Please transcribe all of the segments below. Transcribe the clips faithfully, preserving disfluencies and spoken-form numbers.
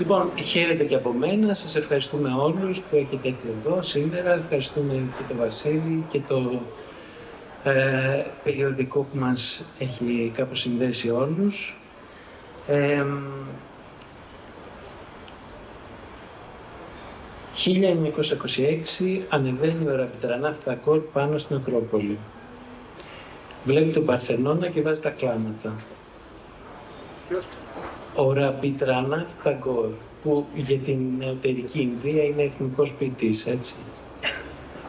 Λοιπόν, χαίρετε και από μένα. Σας ευχαριστούμε όλους που έχετε έρθει εδώ σήμερα. Ευχαριστούμε και τον Βασίλη και το ε, περιοδικό που μας έχει κάπως συνδέσει όλους. Ε, χίλια εννιακόσια είκοσι έξι ανεβαίνει ο Ραμπιντρανάθ Ταγκόρ πάνω στην Ακρόπολη. Βλέπει τον Παρθενώνα και βάζει τα κλάματα. Ο Ραμπιντρανάθ Ταγκόρ, που για την νεωτερική Ινδία είναι εθνικός ποιητής, έτσι.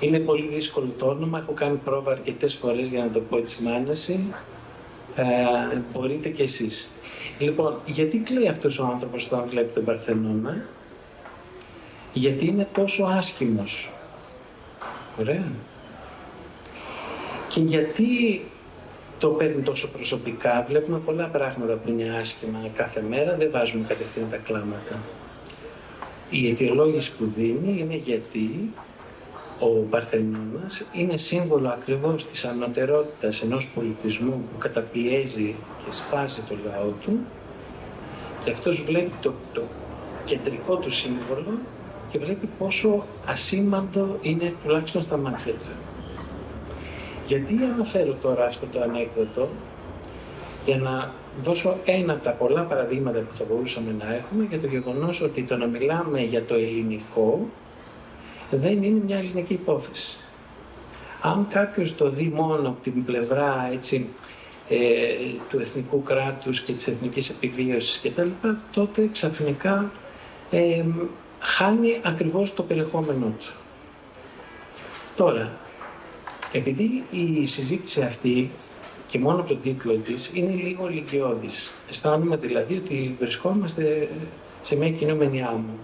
Είναι πολύ δύσκολο το όνομα, έχω κάνει πρόβα αρκετές φορές για να το πω έτσι με άνεση. Ε, μπορείτε κι εσείς. Λοιπόν, γιατί κλαίει αυτός ο άνθρωπος όταν βλέπει τον Παρθενώνα? Γιατί είναι τόσο άσχημος. Ωραία. Και γιατί το παίρνει τόσο προσωπικά? Βλέπουμε πολλά πράγματα που είναι άσχημα κάθε μέρα, δεν βάζουμε κατευθείαν τα κλάματα. Η αιτιολόγηση που δίνει είναι γιατί ο Παρθενώνας είναι σύμβολο ακριβώς της ανωτερότητας ενός πολιτισμού που καταπιέζει και σπάζει το λαό του, και αυτός βλέπει το, το κεντρικό του σύμβολο και βλέπει πόσο ασήμαντο είναι, τουλάχιστον στα μάτια του. Γιατί αναφέρω τώρα αυτό το ανέκδοτο? Για να δώσω ένα από τα πολλά παραδείγματα που θα μπορούσαμε να έχουμε για το γεγονός ότι το να μιλάμε για το ελληνικό δεν είναι μια ελληνική υπόθεση. Αν κάποιος το δει μόνο από την πλευρά έτσι, ε, του εθνικού κράτους και της εθνικής επιβίωσης κτλ, τότε ξαφνικά ε, χάνει ακριβώς το περιεχόμενό του. Τώρα, επειδή η συζήτηση αυτή, και μόνο από τον τίτλο της, είναι λίγο ηλικιώδης, αισθάνομαι δηλαδή ότι βρισκόμαστε σε μια κινούμενη άμμο.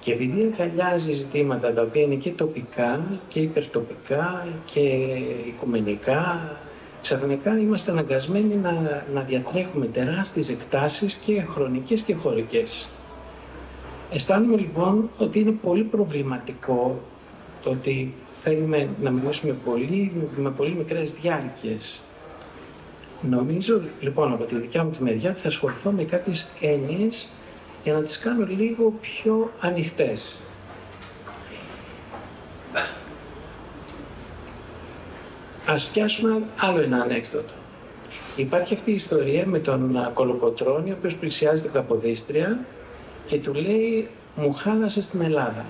Και επειδή αγκαλιάζει ζητήματα τα οποία είναι και τοπικά και υπερτοπικά και οικουμενικά, ξαφνικά είμαστε αναγκασμένοι να, να διατρέχουμε τεράστιες εκτάσεις και χρονικές και χωρικές. Αισθάνομαι λοιπόν ότι είναι πολύ προβληματικό το ότι θέλουμε να μιλήσουμε πολύ, με πολύ μικρές διάρκειες. Νομίζω λοιπόν από τη δικιά μου τη μεριά θα ασχοληθώ με κάποιες έννοιες για να τις κάνω λίγο πιο ανοιχτές. Ας πιάσουμε άλλο ένα ανέκδοτο. Υπάρχει αυτή η ιστορία με τον Κολοκοτρώνη, ο οποίος πλησιάζει την Καποδίστρια και του λέει «Μου χάλασες την Ελλάδα».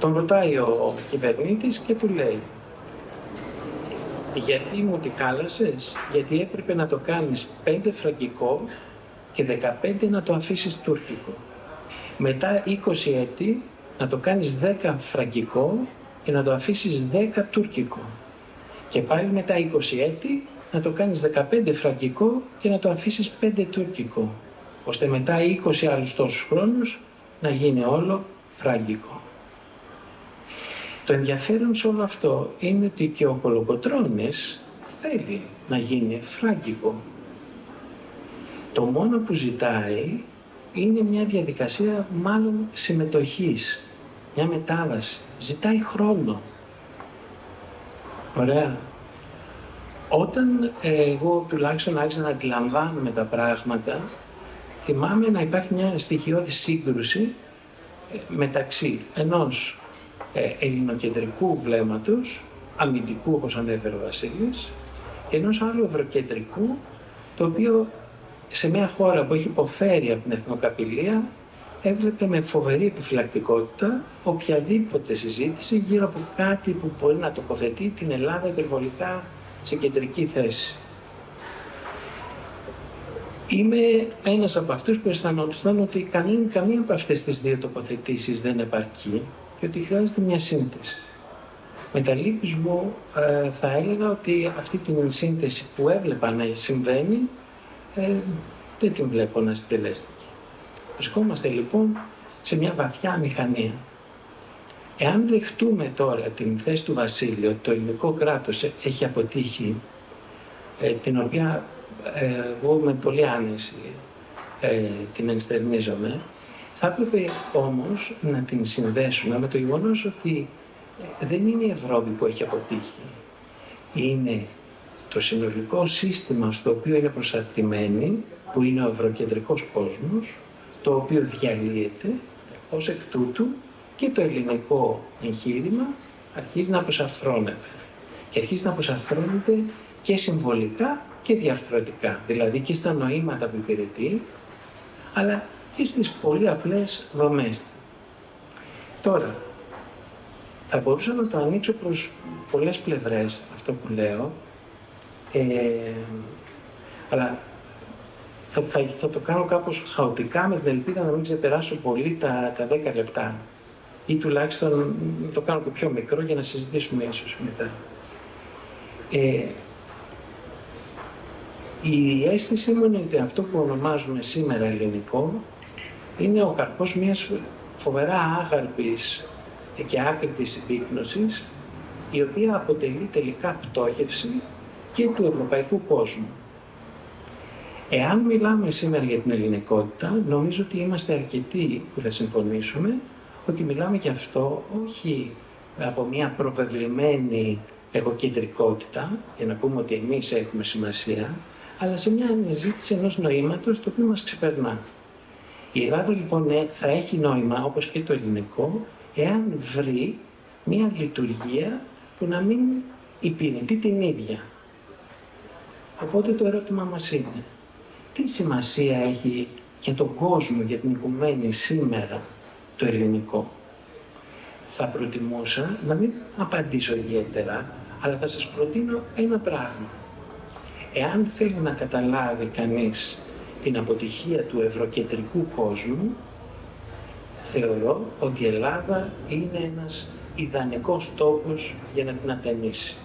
Τον ρωτάει ο κυβερνήτης και του λέει «Γιατί μου τη χάλασες? Γιατί έπρεπε να το κάνεις πέντε φραγκικό και δεκαπέντε να το αφήσεις τουρκικό. Μετά είκοσι έτη να το κάνεις δέκα φραγκικό και να το αφήσεις δέκα τουρκικό. Και πάλι μετά είκοσι έτη να το κάνεις δεκαπέντε φραγκικό και να το αφήσεις πέντε τουρκικό, ώστε μετά είκοσι άλλους τόσους χρόνους να γίνει όλο φραγκικό». Το ενδιαφέρον σε όλο αυτό είναι ότι και ο Κολοκοτρώνης θέλει να γίνει φράγκικο. Το μόνο που ζητάει είναι μια διαδικασία μάλλον συμμετοχής, μια μετάβαση. Ζητάει χρόνο. Ωραία. Όταν εγώ τουλάχιστον άρχισα να αντιλαμβάνομαι τα πράγματα, θυμάμαι να υπάρχει μια στοιχειώδη σύγκρουση μεταξύ ενός ελληνοκεντρικού βλέμματος, αμυντικού όπως ανέφερε ο Βασίλης, και ενός άλλου ευρωκεντρικού, το οποίο σε μια χώρα που έχει υποφέρει από την εθνοκαπηλεία έβλεπε με φοβερή επιφυλακτικότητα οποιαδήποτε συζήτηση γύρω από κάτι που μπορεί να τοποθετεί την Ελλάδα υπερβολικά σε κεντρική θέση. Είμαι ένας από αυτούς που αισθανόντουσαν ότι καμία από αυτές τις δύο τοποθετήσεις δεν επαρκεί και ότι χρειάζεται μια σύνθεση. Με τα λύπης μου ε, θα έλεγα ότι αυτή την σύνθεση που έβλεπα να συμβαίνει ε, δεν την βλέπω να συντελέστηκε. Βρισκόμαστε λοιπόν σε μια βαθιά μηχανία. Εάν δεχτούμε τώρα την θέση του Βασίλη ότι το ελληνικό κράτος έχει αποτύχει, ε, την οποία ε, εγώ με πολύ άνεση ε, την ενστερνίζομαι, θα έπρεπε όμως να την συνδέσουμε με το γεγονός ότι δεν είναι η Ευρώπη που έχει αποτύχει. Είναι το συνολικό σύστημα στο οποίο είναι προσαρτημένη, που είναι ο ευρωκεντρικός κόσμος, το οποίο διαλύεται, ως εκ τούτου και το ελληνικό εγχείρημα αρχίζει να αποσαρθρώνεται. Και αρχίζει να αποσαρθρώνεται και συμβολικά και διαρθρωτικά, δηλαδή και στα νοήματα που υπηρετεί, αλλά και στις πολύ απλές δομές. Τώρα, θα μπορούσα να το ανοίξω προς πολλές πλευρές αυτό που λέω, ε, αλλά θα, θα, θα το κάνω κάπως χαοτικά με την ελπίδα να μην ξεπεράσω πολύ τα, τα δέκα λεπτά ή τουλάχιστον το κάνω και πιο μικρό για να συζητήσουμε ίσως μετά. Ε, η αίσθησή μου είναι ότι αυτό που ονομάζουμε σήμερα ελληνικό είναι ο καρπός μιας φοβερά άγαρπης και άκρητης συμπίκνωσης, η οποία αποτελεί τελικά πτώχευση και του ευρωπαϊκού κόσμου. Εάν μιλάμε σήμερα για την ελληνικότητα, νομίζω ότι είμαστε αρκετοί που θα συμφωνήσουμε ότι μιλάμε γι' αυτό όχι από μια προβεβλημένη εγωκεντρικότητα, για να πούμε ότι εμείς έχουμε σημασία, αλλά σε μια αναζήτηση ενός νοήματος το οποίο μας ξεπερνά. Η Ελλάδα λοιπόν θα έχει νόημα, όπως και το ελληνικό, εάν βρει μια λειτουργία που να μην υπηρετεί την ίδια. Οπότε το ερώτημα μας είναι, τι σημασία έχει για τον κόσμο, για την οικουμένη σήμερα το ελληνικό? Θα προτιμούσα να μην απαντήσω ιδιαίτερα, αλλά θα σας προτείνω ένα πράγμα. Εάν θέλει να καταλάβει κανείς την αποτυχία του ευρωκεντρικού κόσμου, θεωρώ ότι η Ελλάδα είναι ένας ιδανικός τόπος για να την ατενίσει.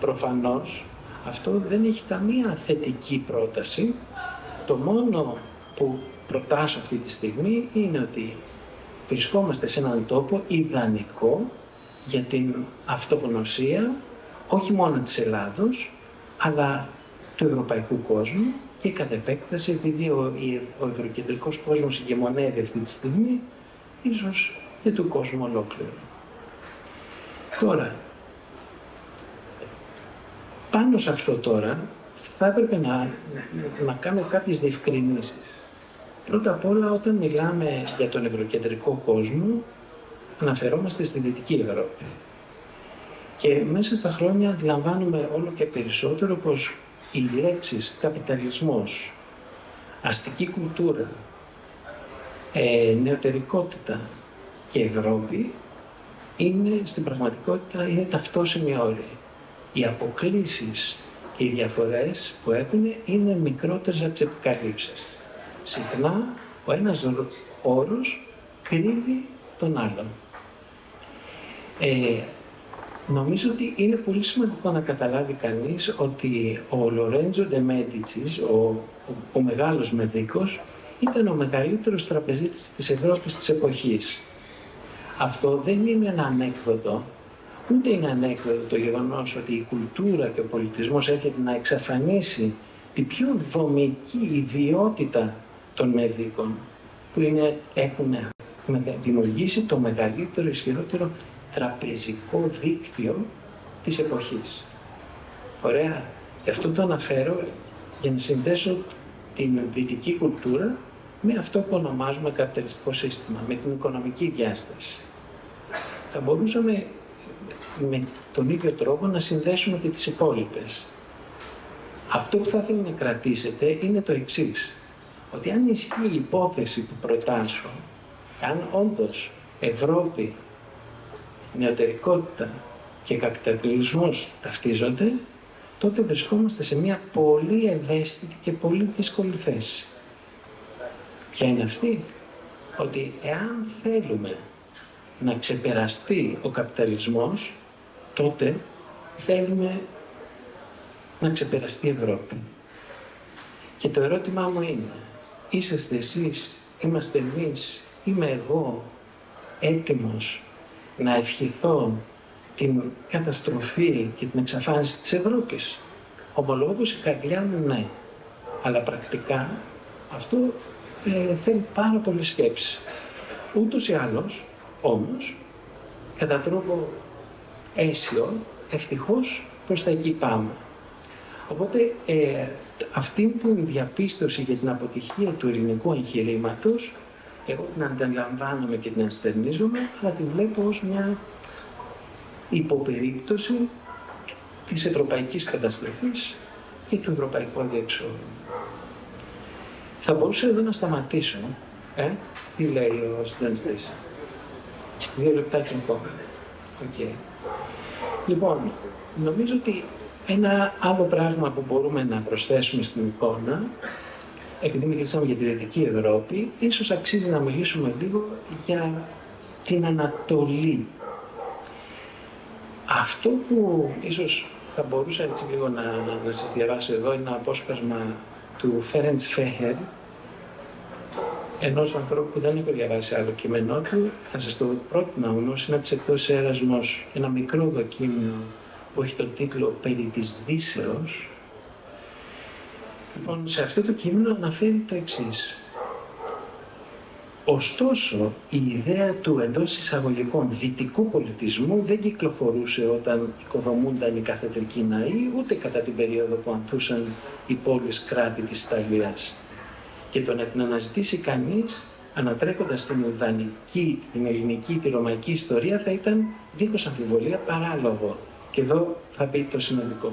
Προφανώς, αυτό δεν έχει καμία θετική πρόταση. Το μόνο που προτάσω αυτή τη στιγμή είναι ότι βρισκόμαστε σε έναν τόπο ιδανικό για την αυτογνωσία όχι μόνο της Ελλάδος, αλλά του ευρωπαϊκού κόσμου και κατ' επέκταση, επειδή ο, ο ευρωκεντρικός κόσμος ηγεμονεύει αυτή τη στιγμή, ίσως και του κόσμου ολόκληρου. Τώρα, πάνω σε αυτό τώρα, θα έπρεπε να, να κάνω κάποιες διευκρινήσεις. Πρώτα απ' όλα, όταν μιλάμε για τον ευρωκεντρικό κόσμο, αναφερόμαστε στη Δυτική Ευρώπη. Και μέσα στα χρόνια αντιλαμβάνουμε όλο και περισσότερο πως οι λέξεις καπιταλισμός, αστική κουλτούρα, ε, νεωτερικότητα και Ευρώπη είναι στην πραγματικότητα είναι ταυτόσιμοι όροι. Οι αποκλίσεις και οι διαφορές που έχουν είναι μικρότερες από τις επικαλύψεις. Συχνά ο ένας όρος κρύβει τον άλλον. Ε, Νομίζω ότι είναι πολύ σημαντικό να καταλάβει κανείς ότι ο Λορέντζο Ντε Μέντιτσης, ο, ο, ο μεγάλος Μεδίκος, ήταν ο μεγαλύτερος τραπεζίτης της Ευρώπης της εποχής. Αυτό δεν είναι ένα ανέκδοτο, ούτε είναι ανέκδοτο το γεγονός ότι η κουλτούρα και ο πολιτισμός έρχεται να εξαφανίσει την πιο δομική ιδιότητα των Μεδίκων, που είναι, έχουν δημιουργήσει το μεγαλύτερο, ισχυρότερο τραπεζικό δίκτυο της εποχής. Ωραία. Γι' αυτό το αναφέρω για να συνδέσω την δυτική κουλτούρα με αυτό που ονομάζουμε καπιταλιστικό σύστημα, με την οικονομική διάσταση. Θα μπορούσαμε με τον ίδιο τρόπο να συνδέσουμε και τις υπόλοιπες. Αυτό που θα ήθελα να κρατήσετε είναι το εξής, ότι αν ισχύει η υπόθεση που προτάσω, αν όντως Ευρώπη, νεωτερικότητα και καπιταλισμός ταυτίζονται, τότε βρισκόμαστε σε μια πολύ ευαίσθητη και πολύ δύσκολη θέση. Ποια είναι αυτή? Ότι εάν θέλουμε να ξεπεραστεί ο καπιταλισμός, τότε θέλουμε να ξεπεραστεί η Ευρώπη. Και το ερώτημά μου είναι, είσαστε εσείς, είμαστε εμείς, είμαι εγώ έτοιμος να ευχηθώ την καταστροφή και την εξαφάνιση της Ευρώπης? Ομολογώ πως η καρδιά μου ναι, αλλά πρακτικά αυτό ε, θέλει πάρα πολύ σκέψη. Ούτως ή άλλως, όμως, κατά τρόπο αίσιο, ευτυχώς προς τα εκεί πάμε. Οπότε ε, αυτή που η διαπίστωση για την αποτυχία του ελληνικού εγχειρήματος, εγώ την ανταλαμβάνομαι και την ενστερνίζομαι, αλλά την βλέπω ως μια υποπερίπτωση της ευρωπαϊκής καταστροφής και του ευρωπαϊκού αδιεξόδου. Θα μπορούσα εδώ να σταματήσω. Ε? Τι λέει ο συντονιστής? Δύο λεπτάκια ακόμα. Okay. Λοιπόν, νομίζω ότι ένα άλλο πράγμα που μπορούμε να προσθέσουμε στην εικόνα, επειδή μιλήσαμε για τη Δυτική Ευρώπη, ίσως αξίζει να μιλήσουμε λίγο για την Ανατολή. Αυτό που ίσως θα μπορούσα έτσι λίγο να, να σας διαβάσω εδώ είναι ένα απόσπασμα του Φέρεντς Φέχερ, ενός ανθρώπου που δεν έχω διαβάσει άλλο κείμενό του. Θα σας το πρότεινα όμως, είναι από τις εκδόσεις Έρασμος, ένα μικρό δοκίμιο που έχει τον τίτλο «Περί της Δύσεως». Λοιπόν, σε αυτό το κείμενο αναφέρει το εξής. Ωστόσο, η ιδέα του εντός εισαγωγικών δυτικού πολιτισμού δεν κυκλοφορούσε όταν οικοδομούνταν οι καθεδρικοί ναοί, ούτε κατά την περίοδο που ανθούσαν οι πόλεις κράτη της Ιταλίας. Και το να την αναζητήσει κανείς, ανατρέχοντας την ιδανική, την ελληνική, τη ρωμαϊκή ιστορία, θα ήταν δίχως αμφιβολία παράλογο. Και εδώ θα πει το συνολικό.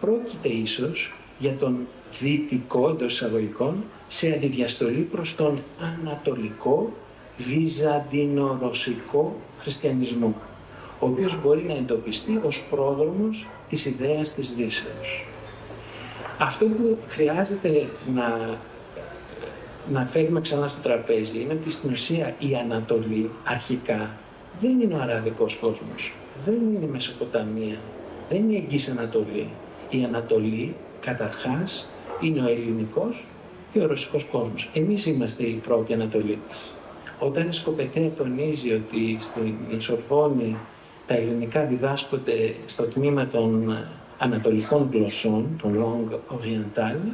Πρόκειται ίσως για τον δυτικό εντός εισαγωγικών, σε αντιδιαστολή προς τον ανατολικό, βυζαντινο-ρωσικό χριστιανισμό, ο οποίος μπορεί να εντοπιστεί ως πρόδρομος της ιδέας της Δύσεως. Αυτό που χρειάζεται να, να φέρουμε ξανά στο τραπέζι είναι ότι στην ουσία η Ανατολή αρχικά δεν είναι ο αραβικός κόσμος, δεν είναι η Μεσοποταμία, δεν είναι η εγγύς Ανατολή. Η Ανατολή, καταρχάς, είναι ο ελληνικός και ο ρωσικός κόσμος. Εμείς είμαστε οι πρώτοι Ανατολίτες. Όταν η Σκοπετέ τονίζει ότι στην Σορβόνη τα ελληνικά διδάσκονται στο τμήμα των ανατολικών γλωσσών, των Langue Orientale,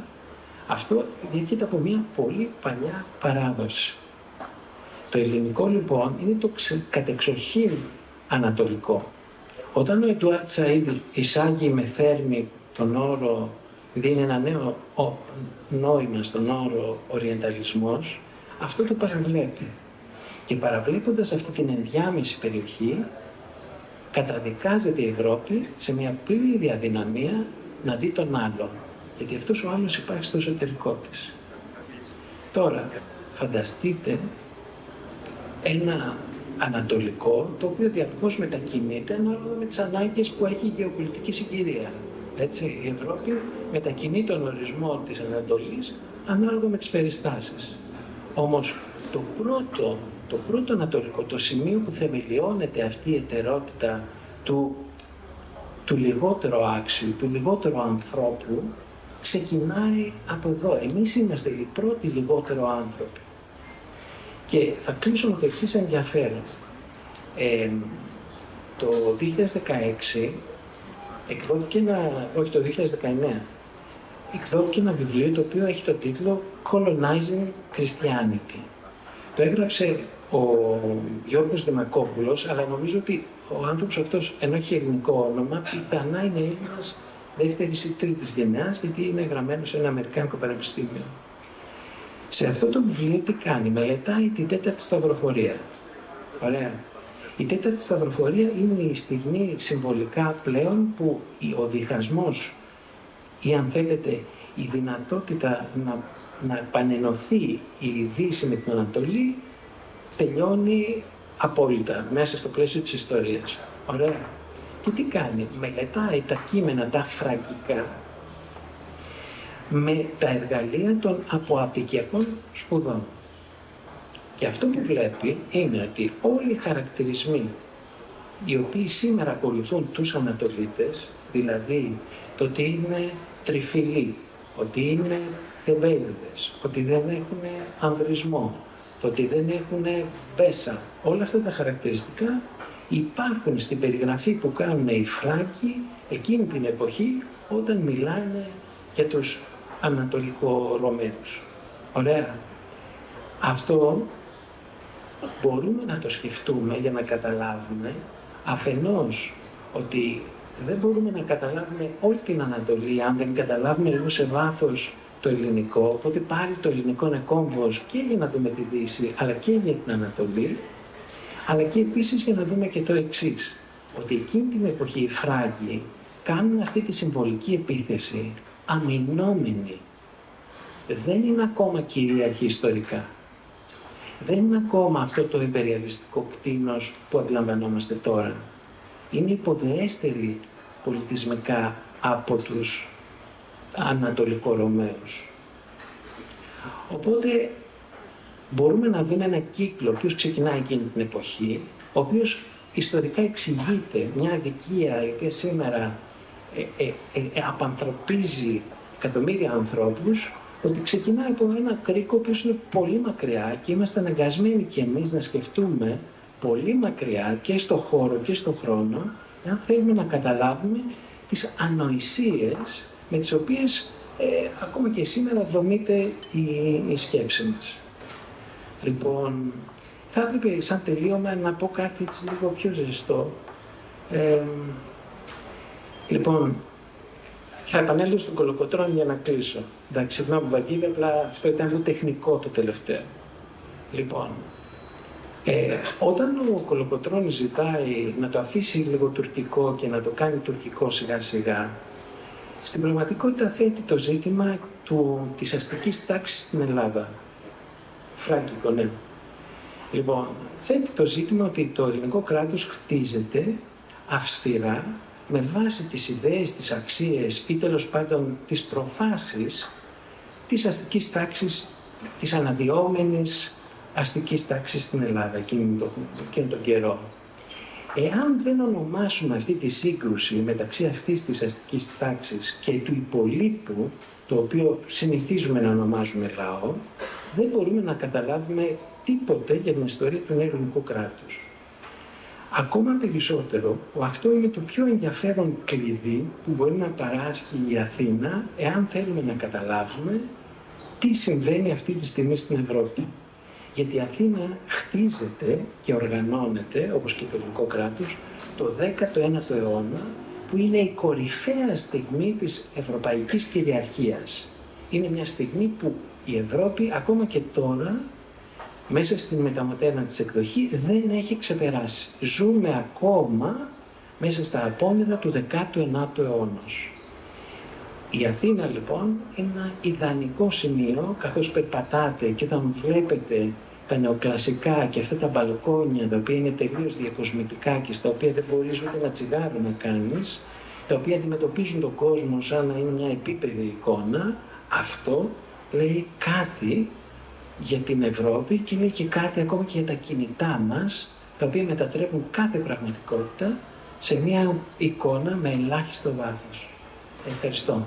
αυτό διέρχεται από μια πολύ παλιά παράδοση. Το ελληνικό λοιπόν είναι το κατεξοχήν ανατολικό. Όταν ο Ετουάρτ Σαΐδη εισάγει με θέρμη τον όρο, δίνει ένα νέο νόημα στον όρο «οριενταλισμός», αυτό το παραβλέπει. Και παραβλέποντας αυτή την ενδιάμεση περιοχή, καταδικάζεται η Ευρώπη σε μια πλήρη αδυναμία να δει τον άλλον, γιατί αυτός ο άλλος υπάρχει στο εσωτερικό της. Τώρα, φανταστείτε ένα ανατολικό, το οποίο διαρκώς μετακινείται ανάλογα με τις ανάγκες που έχει η γεωπολιτική συγκυρία. Έτσι, η Ευρώπη μετακινεί τον ορισμό της Ανατολής ανάλογα με τις περιστάσεις. Όμως το πρώτο, το πρώτο ανατολικό, το σημείο που θεμελιώνεται αυτή η ετερότητα του, του λιγότερο άξιου, του λιγότερο ανθρώπου, ξεκινάει από εδώ. Εμείς είμαστε οι πρώτοι λιγότερο άνθρωποι. Και θα κλείσω με το εξής ενδιαφέρον. Ε, το δύο χιλιάδες δεκαέξι, εκδόθηκε ένα, όχι το δύο χιλιάδες δεκαεννέα, εκδόθηκε ένα βιβλίο το οποίο έχει τον τίτλο «Colonizing Christianity». Το έγραψε ο Γιώργος Δημακόπουλος, αλλά νομίζω ότι ο άνθρωπος αυτός, ενώ έχει ελληνικό όνομα, πιθανά είναι Έλληνας δεύτερης ή τρίτης γενιάς, γιατί είναι γραμμένος σε ένα αμερικάνικο πανεπιστήμιο. Σε αυτό το βιβλίο τι κάνει? Μελετάει την τέταρτη σταυροφορία. Ωραία. Η τέταρτη σταυροφορία είναι η στιγμή συμβολικά πλέον που ο διχασμός ή αν θέλετε η δυνατότητα να, να επανενωθεί η Δύση με την Ανατολή τελειώνει απόλυτα μέσα στο πλαίσιο της ιστορίας. Ωραία. Και τι κάνει? Μελετάει τα κείμενα, τα φραγικά, με τα εργαλεία των αποαπικιακών σπουδών. Και αυτό που βλέπει είναι ότι όλοι οι χαρακτηρισμοί οι οποίοι σήμερα ακολουθούν τους Ανατολίτες, δηλαδή το ότι είναι τριφυλοί, ότι είναι τεμπέλιδες, ότι δεν έχουν ανδρισμό, το ότι δεν έχουν πέσα, όλα αυτά τα χαρακτηριστικά υπάρχουν στην περιγραφή που κάνουν οι Φράγκοι εκείνη την εποχή όταν μιλάνε για τους Ανατολικο-Ρωμαίους. Ωραία. Αυτό μπορούμε να το σκεφτούμε για να καταλάβουμε αφενός ότι δεν μπορούμε να καταλάβουμε όλη την Ανατολή αν δεν καταλάβουμε λίγο σε βάθος το ελληνικό, οπότε πάλι το ελληνικό είναι κόμβος και για να δούμε τη Δύση, αλλά και για την Ανατολή, αλλά και επίσης για να δούμε και το εξής, ότι εκείνη την εποχή οι Φράγκοι κάνουν αυτή τη συμβολική επίθεση αμυνόμενη. Δεν είναι ακόμα κυρίαρχη ιστορικά. Δεν είναι ακόμα αυτό το υπεριαλιστικό κτήνος που αντιλαμβανόμαστε τώρα. Είναι υποδεέστερη πολιτισμικά από τους Ανατολικορωμαίους. Οπότε μπορούμε να δούμε ένα κύκλο που ξεκινάει εκείνη την εποχή, ο οποίος ιστορικά εξηγείται, μια αδικία η οποία σήμερα ε, ε, ε, απανθρωπίζει εκατομμύρια ανθρώπους, ότι ξεκινάει από ένα κρίκο που είναι πολύ μακριά και είμαστε αναγκασμένοι κι εμείς να σκεφτούμε πολύ μακριά και στο χώρο και στο χρόνο, αν θέλουμε να καταλάβουμε τις ανοησίες με τις οποίες ε, ακόμα και σήμερα δομείται η, η σκέψη μας. Λοιπόν, θα έπρεπε σαν τελείωμα να πω κάτι έτσι λίγο πιο ζεστό. Ε, λοιπόν, θα επανέλθω στον Κολοκοτρώνη για να κλείσω. Εντάξει, συγγνώμη Βαγγίλη, απλά αυτό ήταν λίγο τεχνικό το τελευταίο. Λοιπόν, ε, όταν ο Κολοκοτρώνης ζητάει να το αφήσει λίγο τουρκικό και να το κάνει τουρκικό σιγά σιγά, στην πραγματικότητα θέτει το ζήτημα του, της αστικής τάξης στην Ελλάδα. Φράγκικο, ναι. Λοιπόν, θέτει το ζήτημα ότι το ελληνικό κράτος χτίζεται αυστηρά με βάση τις ιδέες, τις αξίες ή τέλος πάντων τις προφάσεις της αστικής τάξης, της αναδυόμενης αστικής τάξης στην Ελλάδα εκείνον τον, τον καιρό. Εάν δεν ονομάσουμε αυτή τη σύγκρουση μεταξύ αυτής της αστικής τάξης και του υπολείπου, το οποίο συνηθίζουμε να ονομάζουμε λαό, δεν μπορούμε να καταλάβουμε τίποτε για την ιστορία του ελληνικού κράτους. Ακόμα περισσότερο, αυτό είναι το πιο ενδιαφέρον κλειδί που μπορεί να παράσχει η Αθήνα, εάν θέλουμε να καταλάβουμε τι συμβαίνει αυτή τη στιγμή στην Ευρώπη. Γιατί η Αθήνα χτίζεται και οργανώνεται, όπως και το ελληνικό κράτος, το δέκατο ένατο αιώνα, που είναι η κορυφαία στιγμή της ευρωπαϊκής κυριαρχίας. Είναι μια στιγμή που η Ευρώπη, ακόμα και τώρα, μέσα στην μεταμοντέρνα της εκδοχή, δεν έχει ξεπεράσει. Ζούμε ακόμα μέσα στα απόνερα του δέκατου ενάτου αιώνα. Η Αθήνα, λοιπόν, είναι ένα ιδανικό σημείο, καθώς περπατάτε και όταν βλέπετε τα νεοκλασικά και αυτά τα μπαλκόνια, τα οποία είναι τελείως διακοσμητικά και στα οποία δεν μπορείς ούτε ένα τσιγάρο να κάνεις, τα οποία αντιμετωπίζουν τον κόσμο σαν να είναι μια επίπεδη εικόνα, αυτό λέει κάτι για την Ευρώπη και λέει και κάτι ακόμα και για τα κινητά μας, τα οποία μετατρέπουν κάθε πραγματικότητα σε μια εικόνα με ελάχιστο βάθος. Ευχαριστώ.